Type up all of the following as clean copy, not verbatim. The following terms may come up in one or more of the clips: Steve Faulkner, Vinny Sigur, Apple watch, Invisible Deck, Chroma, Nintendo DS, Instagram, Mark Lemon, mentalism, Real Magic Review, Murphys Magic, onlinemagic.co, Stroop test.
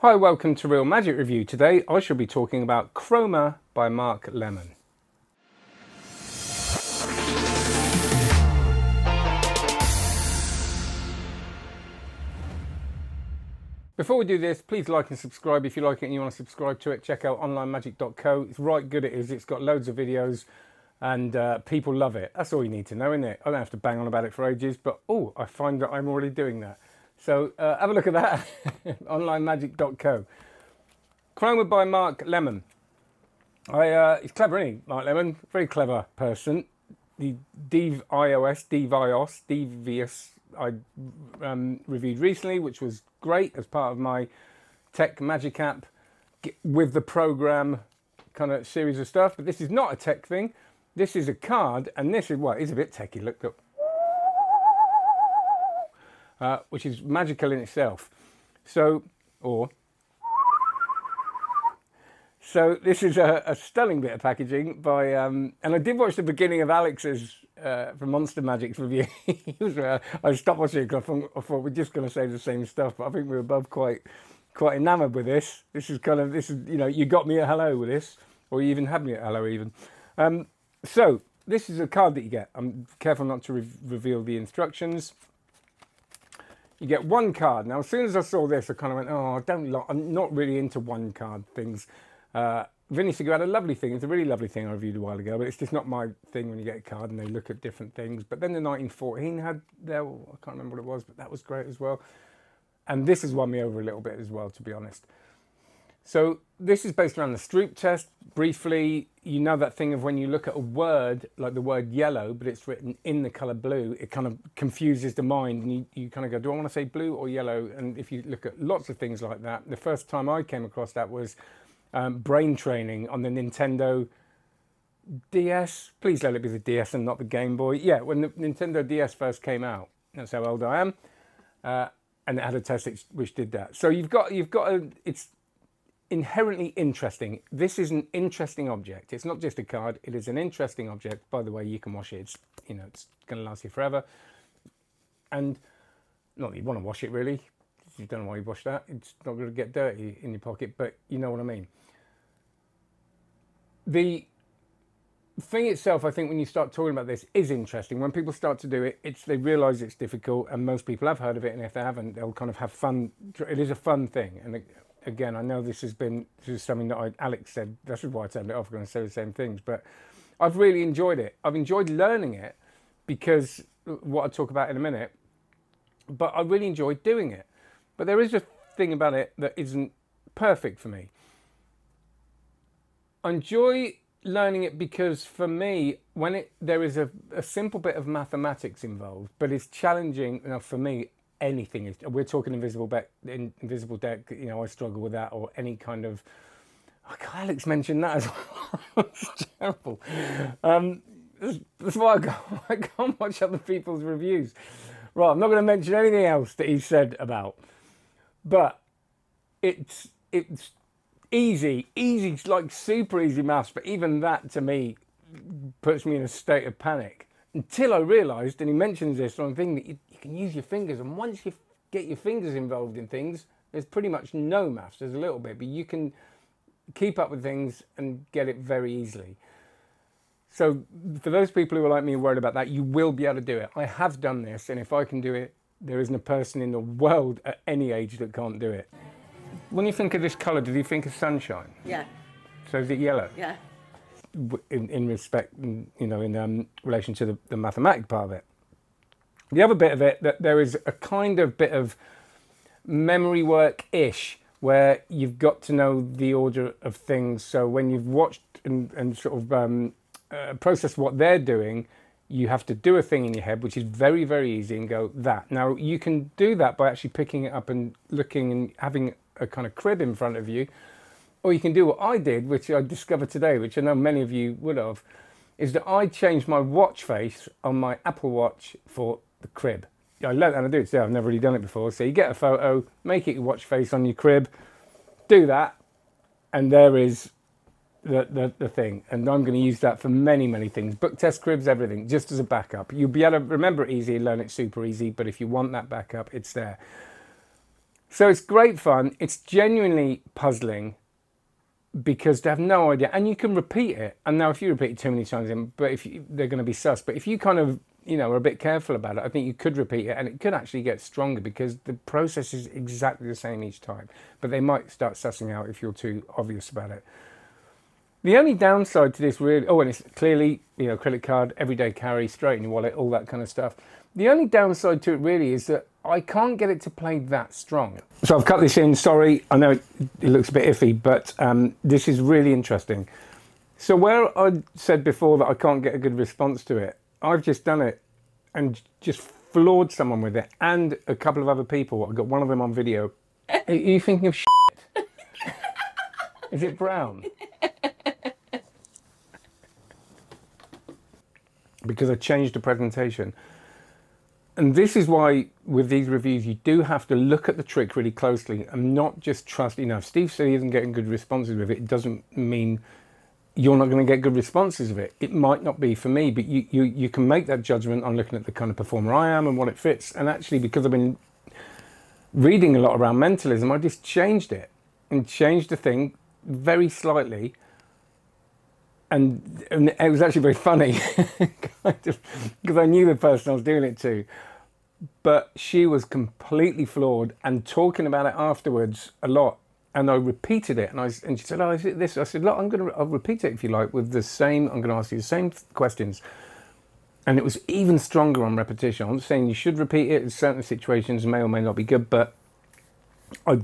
Hi, welcome to Real Magic Review. Today I shall be talking about Chroma by Mark Lemon. Before we do this, please like and subscribe if you like it and you want to subscribe to it. Check out onlinemagic.co. It's right good it is. It's got loads of videos and people love it. That's all you need to know, isn't it? I don't have to bang on about it for ages, but oh, I find that I'm already doing that. So have a look at that, onlinemagic.co. Chroma by Mark Lemon. He's clever, isn't he, Mark Lemon? Very clever person. The Devious I reviewed recently, which was great as part of my Tech Magic app with the program kind of series of stuff. But this is not a tech thing. This is a card, and this is, well, it is a bit techy. Look up. Which is magical in itself. So this is a stunning bit of packaging by, and I did watch the beginning of Alex's from Monster Magic's review. I stopped watching it because I thought we're just going to say the same stuff, but I think we were both quite enamoured with this. This is, you know, you got me a hello with this, or you even had me at hello even. So this is a card that you get. I'm careful not to reveal the instructions. You get one card. Now, as soon as I saw this, I kind of went, oh, I'm not really into one card things. Vinny Sigur had a lovely thing. It's a really lovely thing I reviewed a while ago, but it's just not my thing when you get a card and they look at different things. But then the 1914 had their, I can't remember what it was, but that was great as well. And this has won me over a little bit as well, to be honest. So this is based around the Stroop test. Briefly, you know that thing of when you look at a word, like the word yellow, but it's written in the colour blue, it kind of confuses the mind. And you kind of go, do I want to say blue or yellow? And if you look at lots of things like that, the first time I came across that was brain training on the Nintendo DS. Please let it be the DS and not the Game Boy. Yeah, when the Nintendo DS first came out. That's how old I am. And it had a test which did that. So it's inherently interesting. This is an interesting object. It's not just a card, it is an interesting object. By the way, you can wash it. It's, you know, it's going to last you forever. And not that you want to wash it really. You don't know why you wash that. It's not going to get dirty in your pocket, but you know what I mean. The thing itself, I think, when you start talking about this, is interesting. When people start to do it, they realise it's difficult, and most people have heard of it, and if they haven't, they'll kind of have fun. It is a fun thing, and again, I know this is something that Alex said, this is why I turned it off, I'm going to say the same things, but I've really enjoyed it. I've enjoyed learning it, because what I'll talk about in a minute, but I really enjoyed doing it. But there is a thing about it that isn't perfect for me. I enjoy learning it because for me, when there is a simple bit of mathematics involved, but it's challenging enough for me. Anything is, we're talking Invisible Deck, you know, I struggle with that, or any kind of, oh God, Alex mentioned that as well. It's terrible. That's why I can't watch other people's reviews. Right, I'm not going to mention anything else that he said about, but it's easy, like super easy maths, but even that to me puts me in a state of panic. Until I realised, and he mentions this, one thing that you can use your fingers, and once you get your fingers involved in things, there's pretty much no maths. There's a little bit, but you can keep up with things and get it very easily. So for those people who are like me and worried about that, you will be able to do it. I have done this, and if I can do it, there isn't a person in the world at any age that can't do it. When you think of this colour, do you think of sunshine? Yeah. So is it yellow? Yeah. In respect, you know, in relation to the mathematic part of it. The other bit of it, that there is a kind of bit of memory work-ish, where you've got to know the order of things. So when you've watched and sort of processed what they're doing, you have to do a thing in your head, which is very, very easy, and go that. Now, you can do that by actually picking it up and looking and having a kind of crib in front of you. Or you can do what I did, which I discovered today, which I know many of you would have, is that I changed my watch face on my Apple watch for the crib. I learned how to do it today. I've never really done it before. So you get a photo, make it your watch face on your crib, do that, and there is the thing. And I'm going to use that for many, many things. Book test cribs, everything, just as a backup. You'll be able to remember it easy, learn it super easy, but if you want that backup, it's there. So it's great fun. It's genuinely puzzling because they have no idea, and you can repeat it. And now if you repeat it too many times, but if you, they're going to be sus. But if you kind of, you know, are a bit careful about it, I think you could repeat it, and it could actually get stronger because the process is exactly the same each time. But they might start sussing out if you're too obvious about it. The only downside to this really, oh, and it's clearly, you know, credit card, everyday carry, straight in your wallet, all that kind of stuff. The only downside to it really is that I can't get it to play that strong. So I've cut this in, sorry, I know it looks a bit iffy, but this is really interesting. So where I said before that I can't get a good response to it, I've just done it and just floored someone with it and a couple of other people. I've got one of them on video. Are you thinking of shit? Is it brown? Because I changed the presentation. And this is why with these reviews you do have to look at the trick really closely and not just trust, you know, if Steve said he isn't getting good responses with it, it doesn't mean you're not going to get good responses with it. It might not be for me, but you can make that judgment on looking at the kind of performer I am and what it fits. And actually, because I've been reading a lot around mentalism, I just changed it and changed the thing very slightly. And it was actually very funny, kind of, because I knew the person I was doing it to. But she was completely floored and talking about it afterwards a lot. And I repeated it, and she said, "Oh, is it this?" I said, "Look, I'll repeat it if you like with the same. I'm going to ask you the same questions." And it was even stronger on repetition. I'm not saying you should repeat it in certain situations, may or may not be good, but I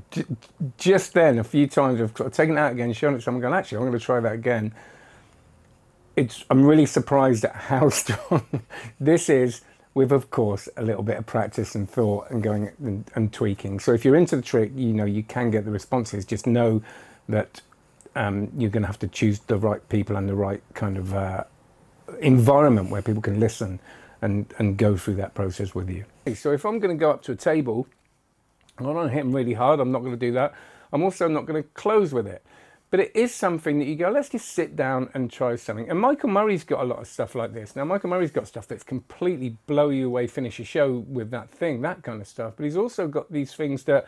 just then a few times I've taken it out again, shown it to someone, going, "Actually, I'm going to try that again." I'm really surprised at how strong this is with, of course, a little bit of practice and thought and going and tweaking. So if you're into the trick, you know, you can get the responses. Just know that you're going to have to choose the right people and the right kind of environment where people can listen and go through that process with you. So if I'm going to go up to a table, I don't hit them really hard. I'm not going to do that. I'm also not going to close with it. But it is something that you go, let's just sit down and try something. And Michael Murray's got a lot of stuff like this. Now, Michael Murray's got stuff that's completely blow you away, finish a show with that thing, that kind of stuff. But he's also got these things that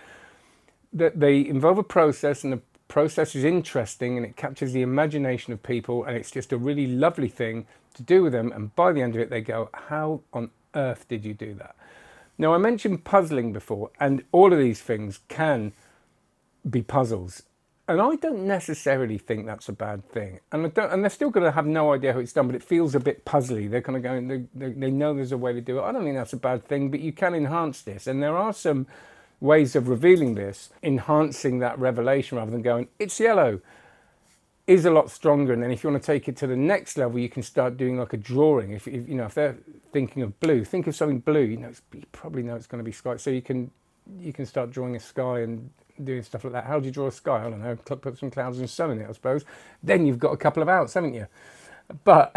they involve a process, and the process is interesting, and it captures the imagination of people, and it's just a really lovely thing to do with them. And by the end of it, they go, how on earth did you do that? Now, I mentioned puzzling before, and all of these things can be puzzles. And I don't necessarily think that's a bad thing. And they're still going to have no idea how it's done, but it feels a bit puzzly. They're kind of going, they know there's a way to do it. I don't think that's a bad thing, but you can enhance this. And there are some ways of revealing this, enhancing that revelation rather than going, it's yellow, is a lot stronger. And then if you want to take it to the next level, you can start doing like a drawing. If you know, if they're thinking of blue, think of something blue, you know, you probably know it's going to be sky. So you can start drawing a sky and doing stuff like that. How do you draw a sky? I don't know, put some clouds and sun in it, I suppose. Then you've got a couple of outs, haven't you? But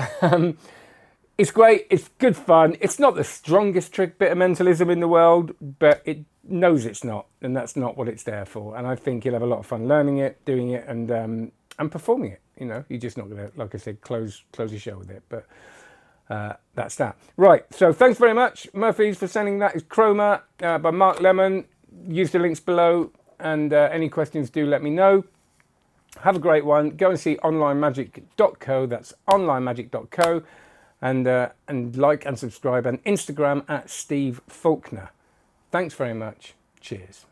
it's great, it's good fun. It's not the strongest trick bit of mentalism in the world, but it knows it's not, and that's not what it's there for. And I think you'll have a lot of fun learning it, doing it, and performing it. You know, you're just not gonna, like I said, close your show with it, but that's that. Right, so thanks very much, Murphys, for sending that. It's Chroma by Mark Lemon. Use the links below. And any questions, do let me know. Have a great one. Go and see onlinemagic.co. That's onlinemagic.co. And like and subscribe. And Instagram @Steve Faulkner. Thanks very much. Cheers.